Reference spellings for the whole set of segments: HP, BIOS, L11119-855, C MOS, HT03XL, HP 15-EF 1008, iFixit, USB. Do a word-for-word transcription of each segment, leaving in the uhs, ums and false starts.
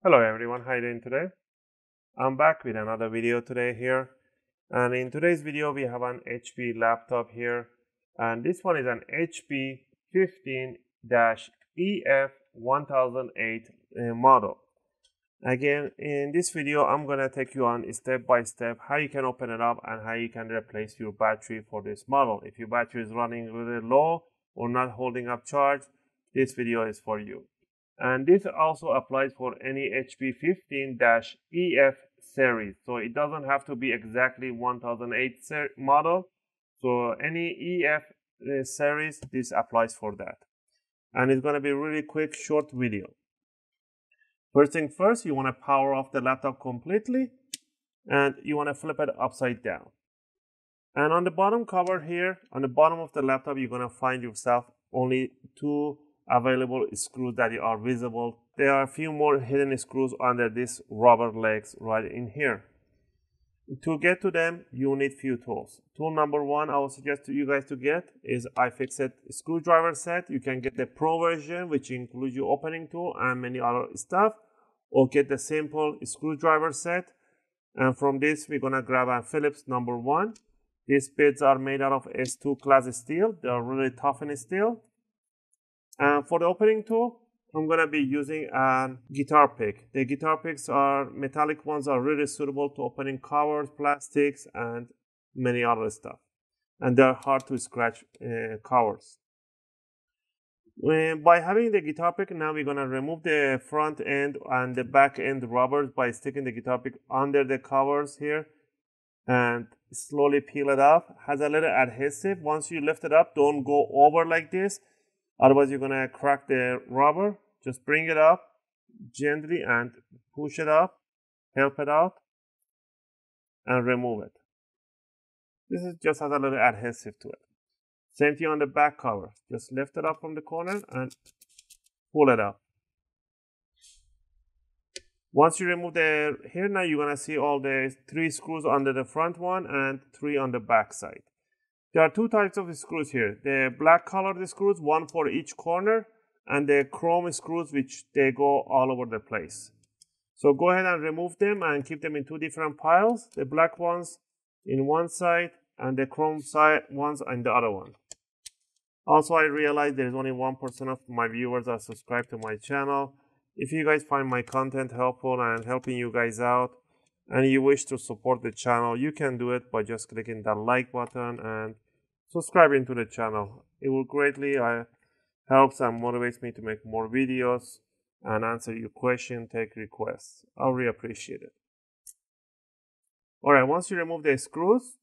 Hello everyone, how are you doing today? I'm back with another video today here, and in today's video we have an H P laptop here, and this one is an H P fifteen E F one thousand eight uh, model. Again, in this video I'm gonna take you on step by step how you can open it up and how you can replace your battery for this model. If your battery is running really low or not holding up charge, this video is for you. And this also applies for any H P fifteen E F series, so it doesn't have to be exactly one thousand eight model. So any E F uh, series, this applies for that, and it's going to be a really quick short video. First thing first, you want to power off the laptop completely, and you want to flip it upside down. And on the bottom cover here, on the bottom of the laptop, you're going to find yourself only two available screws that are visible. There are a few more hidden screws under these rubber legs right in here. To get to them, you need few tools. Tool number one I would suggest to you guys to get is iFixit screwdriver set. You can get the pro version, which includes your opening tool and many other stuff, or get the simple screwdriver set. And from this, we're gonna grab a Phillips number one. These bits are made out of S two class steel. They are really tough in steel. And for the opening tool, I'm gonna be using a guitar pick. The guitar picks are metallic ones, are really suitable to opening covers, plastics, and many other stuff. And they're hard to scratch uh, covers. And by having the guitar pick, now we're gonna remove the front end and the back end rubbers by sticking the guitar pick under the covers here and slowly peel it off. Has a little adhesive. Once you lift it up, don't go over like this. Otherwise, you're gonna crack the rubber. Just bring it up gently and push it up, help it out, and remove it. This is just has a little adhesive to it. Same thing on the back cover. Just lift it up from the corner and pull it up. Once you remove the here, now you're gonna see all the three screws under the front one and three on the back side. There are two types of screws here, the black colored screws, one for each corner, and the chrome screws, which they go all over the place. So go ahead and remove them and keep them in two different piles, the black ones in one side and the chrome side ones in the other one. Also, I realize there is only one percent of my viewers that subscribe to my channel. If you guys find my content helpful and helping you guys out, and you wish to support the channel, you can do it by just clicking that like button and subscribing to the channel. It will greatly uh, helps and motivates me to make more videos and answer your questions, take requests. I'll really appreciate it. Alright, once you remove the screws,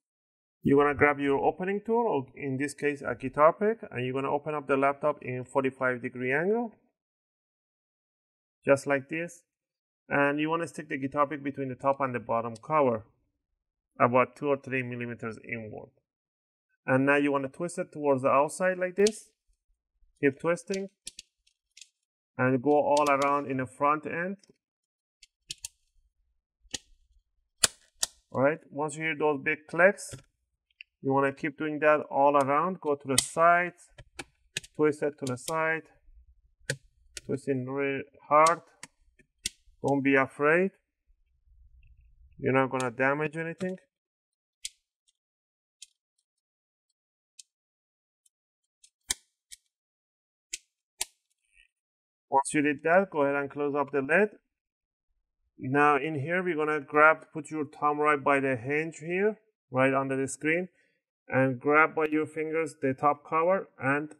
you're going to grab your opening tool, or in this case a guitar pick, and you're going to open up the laptop in forty-five degree angle, just like this. And you want to stick the guitar pick between the top and the bottom cover, about two or three millimeters inward. And now you want to twist it towards the outside like this. Keep twisting and go all around in the front end. All right, once you hear those big clicks, you want to keep doing that all around. Go to the side, twist it to the side, twisting really hard. Don't be afraid, you're not gonna damage anything. Once you did that, go ahead and close up the lid. Now in here, we're gonna grab, put your thumb right by the hinge here, right under the screen, and grab by your fingers the top cover, and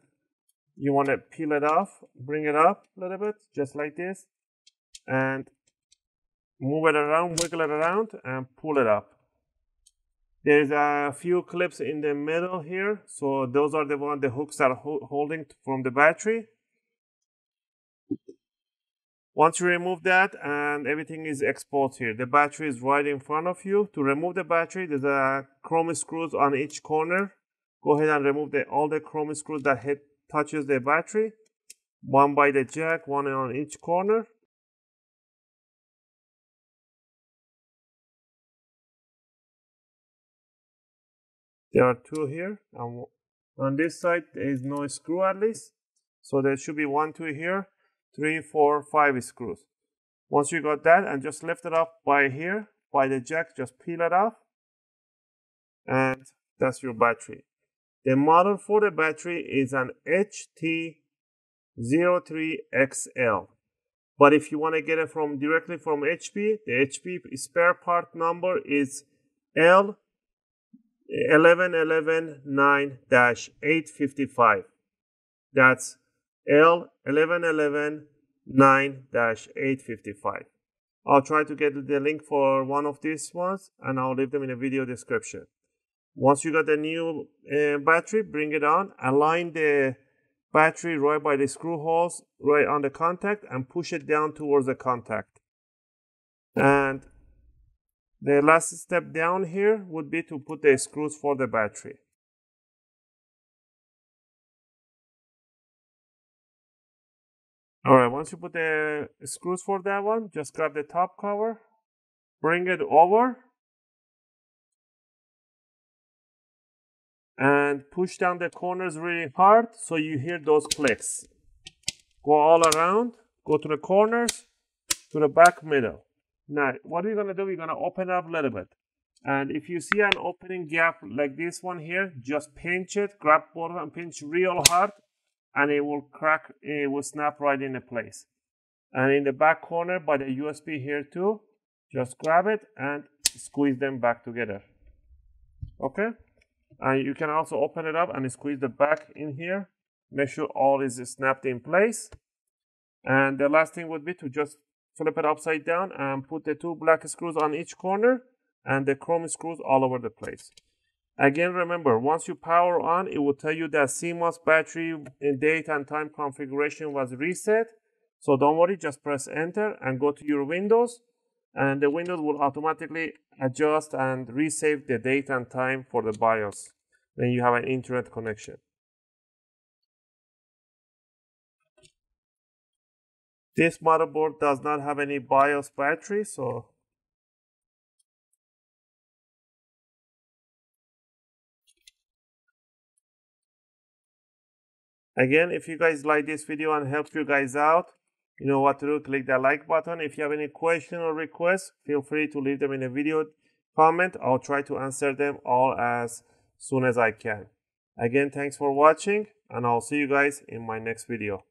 you wanna peel it off, bring it up a little bit, just like this, and move it around, wiggle it around, and pull it up. There's a few clips in the middle here, so those are the one the hooks are ho holding from the battery. Once you remove that, and everything is exposed here, the battery is right in front of you. To remove the battery, there's a chrome screws on each corner. Go ahead and remove the, all the chrome screws that hit touches the battery, one by the jack, one on each corner. There are two here, and On this side, there is no screw at least. So there should be one, two here, three, four, five screws. Once you got that, and just lift it up by here, by the jack, just peel it off. And that's your battery. The model for the battery is an H T zero three X L. But if you want to get it from directly from H P, the H P spare part number is L one one one one nine dash eight five five. That's L one one one one nine dash eight five five. I'll try to get the link for one of these ones, and I'll leave them in the video description. Once you got the new uh, battery, bring it on, align the battery right by the screw holes, right on the contact, and push it down towards the contact. And the last step down here would be to put the screws for the battery. Alright, once you put the screws for that one, just grab the top cover, bring it over, and push down the corners really hard so you hear those clicks. Go all around, go to the corners, to the back middle. Now, what we're going to do, we're going to open up a little bit. And if you see an opening gap like this one here, just pinch it, grab both and pinch real hard, and it will crack, it will snap right into place. And in the back corner by the U S B here too, just grab it and squeeze them back together. Okay? And you can also open it up and squeeze the back in here. Make sure all is snapped in place. And the last thing would be to just flip it upside down and put the two black screws on each corner and the chrome screws all over the place. Again, remember, once you power on, it will tell you that C MOS battery date and time configuration was reset. So don't worry, just press enter and go to your Windows, and the Windows will automatically adjust and resave the date and time for the BIOS when you have an internet connection. This motherboard does not have any BIOS battery, so again, if you guys like this video and helps you guys out, you know what to do, click that like button. If you have any question or request, feel free to leave them in a video comment. I'll try to answer them all as soon as I can. Again, thanks for watching, and I'll see you guys in my next video.